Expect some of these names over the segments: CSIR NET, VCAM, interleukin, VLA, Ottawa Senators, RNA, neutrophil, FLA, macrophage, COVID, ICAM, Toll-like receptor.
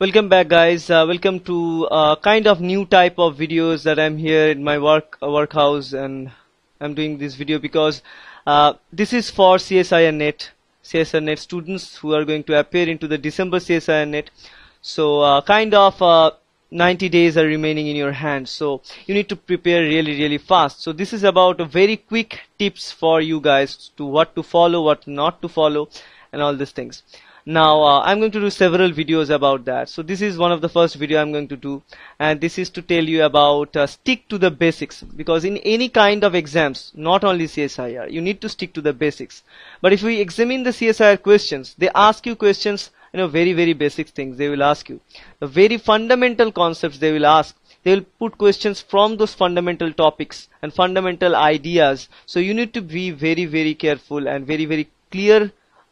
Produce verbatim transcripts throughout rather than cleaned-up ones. Welcome back, guys. Uh, welcome to uh, kind of new type of videos that I'm here in my work uh, workhouse, and I'm doing this video because uh, this is for C S I R N E T C S I R N E T students who are going to appear into the December C S I R N E T. So uh, kind of uh, ninety days are remaining in your hands, so you need to prepare really really fast. So this is about a very quick tips for you guys to what to follow, what not to follow, and all these things. Now uh, I'm going to do several videos about that. So this is one of the first video I'm going to do, and this is to tell you about uh, stick to the basics, because in any kind of exams, not only C S I R, you need to stick to the basics. But if we examine the C S I R questions, they ask you questions, you know, very very basic things they will ask you, the very fundamental concepts they will ask. They will put questions from those fundamental topics and fundamental ideas, so you need to be very very careful and very very clear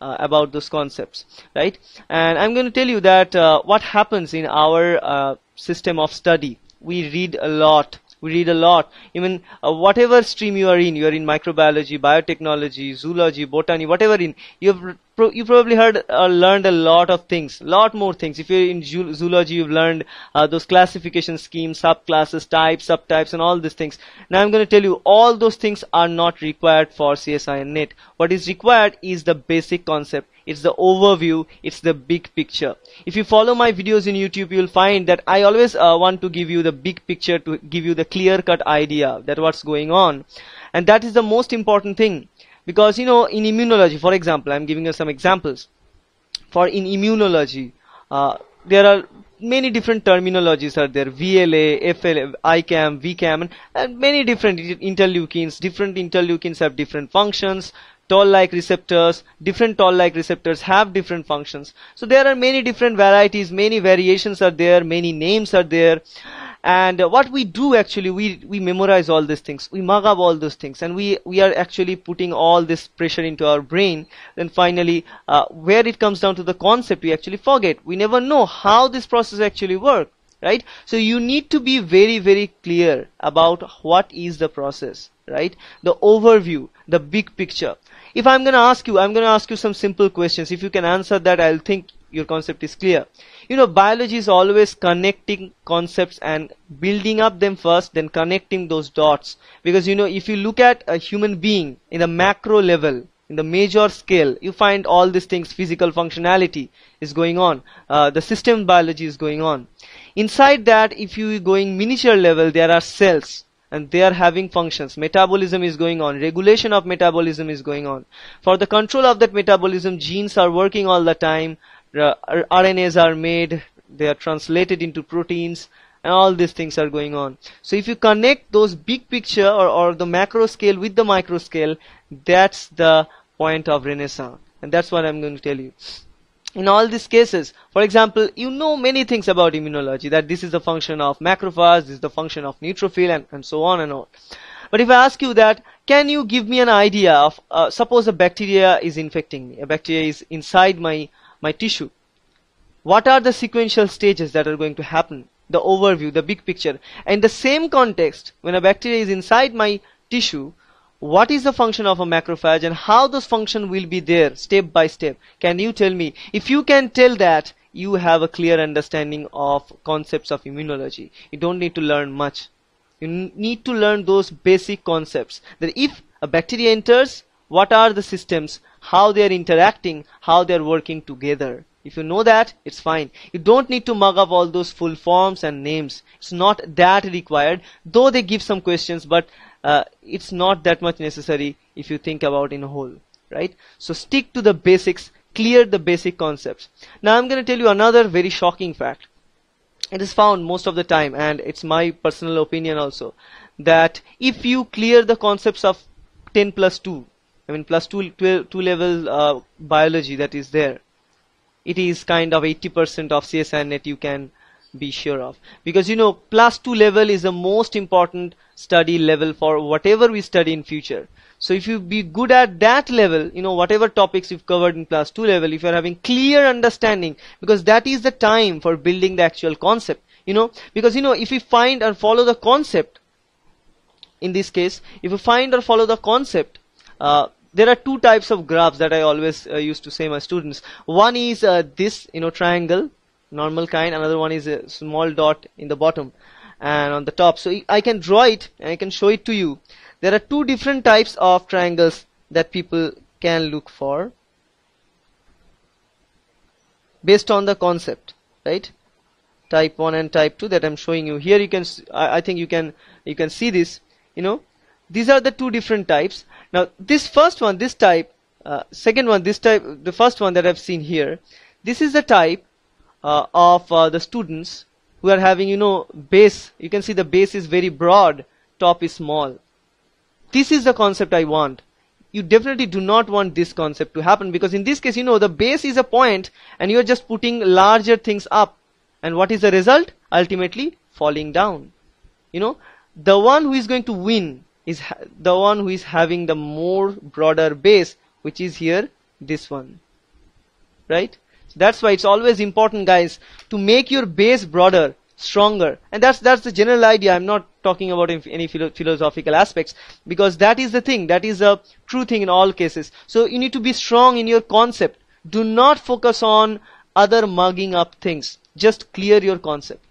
Uh, about those concepts, right? And I'm going to tell you that uh, what happens in our uh, system of study. We read a lot, we read a lot. Even uh, whatever stream you are in, you are in microbiology, biotechnology, zoology, botany, whatever in, you have pro you probably heard or learned a lot of things, lot more things. If you're in zoology, you've learned uh, those classification schemes, subclasses, types, subtypes, and all these things. Now I'm going to tell you all those things are not required for C S I R N E T. What is required is the basic concept. It's the overview, it's the big picture. If you follow my videos in YouTube, you'll find that I always uh, want to give you the big picture, to give you the clear-cut idea that what's going on. And that is the most important thing, because you know, in immunology, for example, I'm giving you some examples. For in immunology, uh, there are many different terminologies are there: V L A, F L A, I CAM, V CAM, and, and many different interleukins. Different interleukins have different functions. Toll-like receptors, different toll-like receptors have different functions. So there are many different varieties, many variations are there, many names are there. And uh, what we do actually, we, we memorize all these things, we mug up all those things, and we, we are actually putting all this pressure into our brain. Then finally, uh, where it comes down to the concept, we actually forget. We never know how this process actually works, right? So you need to be very, very clear about what is the process, right? The overview, the big picture. If I'm going to ask you, I'm going to ask you some simple questions. If you can answer that, I'll think your concept is clear. You know, biology is always connecting concepts and building up them first, then connecting those dots. Because, you know, if you look at a human being in the macro level, in the major scale, you find all these things, physical functionality is going on, uh, the system biology is going on. Inside that, if you go in miniature level, there are cells, and they are having functions. Metabolism is going on, regulation of metabolism is going on. For the control of that metabolism, genes are working all the time, uh, R N As are made, they are translated into proteins, and all these things are going on. So if you connect those big picture or, or the macro scale with the micro scale, that's the point of Renaissance, and that's what I'm going to tell you. In all these cases, for example, you know many things about immunology, that this is the function of macrophage, this is the function of neutrophil, and, and so on and on. But if I ask you that, can you give me an idea of, uh, suppose a bacteria is infecting me, a bacteria is inside my, my tissue. What are the sequential stages that are going to happen? The overview, the big picture. And the same context, when a bacteria is inside my tissue, what is the function of a macrophage and how those functions will be there step by step? Can you tell me? If you can tell that, you have a clear understanding of concepts of immunology. You don't need to learn much. You need to learn those basic concepts, that if a bacteria enters, what are the systems, how they are interacting, how they are working together. If you know that, it's fine. You don't need to mug up all those full forms and names. It's not that required, though they give some questions, but Uh, it's not that much necessary if you think about in whole, right? So stick to the basics, clear the basic concepts. Now I'm going to tell you another very shocking fact. It is found most of the time, and it's my personal opinion also, that if you clear the concepts of ten plus two, I mean plus two, two level uh, biology that is there, it is kind of eighty percent of C S I R N E T you can be sure of. Because you know, plus two level is the most important study level for whatever we study in future. So if you be good at that level, you know, whatever topics you've covered in plus two level, if you're having clear understanding, because that is the time for building the actual concept, you know, because you know, if you find and follow the concept, in this case, if you find or follow the concept, uh, there are two types of graphs that I always uh, used to say my students. One is uh, this, you know, triangle, normal kind, another one is a small dot in the bottom and on the top. So I can draw it and I can show it to you. There are two different types of triangles that people can look for based on the concept, right? Type one and type two that I'm showing you here. You can, I, I think you can, you can see this. You know, these are the two different types. Now, this first one, this type, uh, second one, this type, the first one that I've seen here. This is the type uh, of uh, the students who are having, you know, base. You can see the base is very broad, top is small. This is the concept I want. You definitely do not want this concept to happen, because in this case, you know, the base is a point and you are just putting larger things up. And what is the result? Ultimately falling down. You know, the one who is going to win is ha the one who is having the more broader base, which is here, this one, right? So that's why it's always important, guys, to make your base broader, stronger. And that's that's the general idea. I'm not talking about any philo philosophical aspects, because that is the thing, that is a true thing in all cases. So you need to be strong in your concept. Do not focus on other mugging up things. Just clear your concept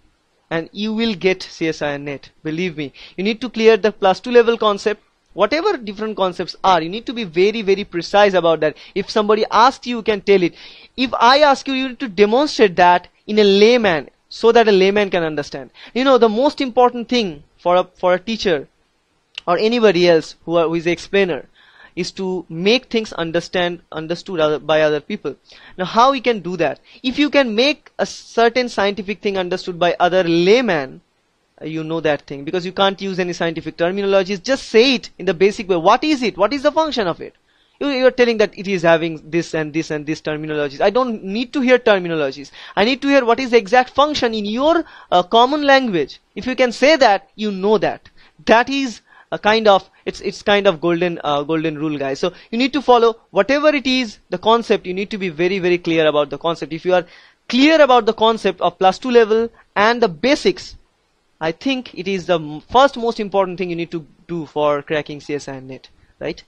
and you will get C S I R NET. Believe me, you need to clear the plus two level concept. Whatever different concepts are, you need to be very, very precise about that. If somebody asks you, you can tell it. If I ask you, you need to demonstrate that in a layman, so that a layman can understand. You know, the most important thing for a, for a teacher or anybody else who, are, who is an explainer is to make things understand understood other, by other people. Now, how we can do that? If you can make a certain scientific thing understood by other layman, you know that thing, because you can't use any scientific terminologies. Just say it in the basic way. What is it? What is the function of it? You, you're telling that it is having this and this and this terminologies. I don't need to hear terminologies. I need to hear what is the exact function in your uh, common language. If you can say that, you know that. That is a kind of, it's it's kind of golden uh, golden rule, guys. So you need to follow whatever it is, the concept. You need to be very, very clear about the concept. If you are clear about the concept of plus two level and the basics, I think it is the first most important thing you need to do for cracking C S I R NET, right?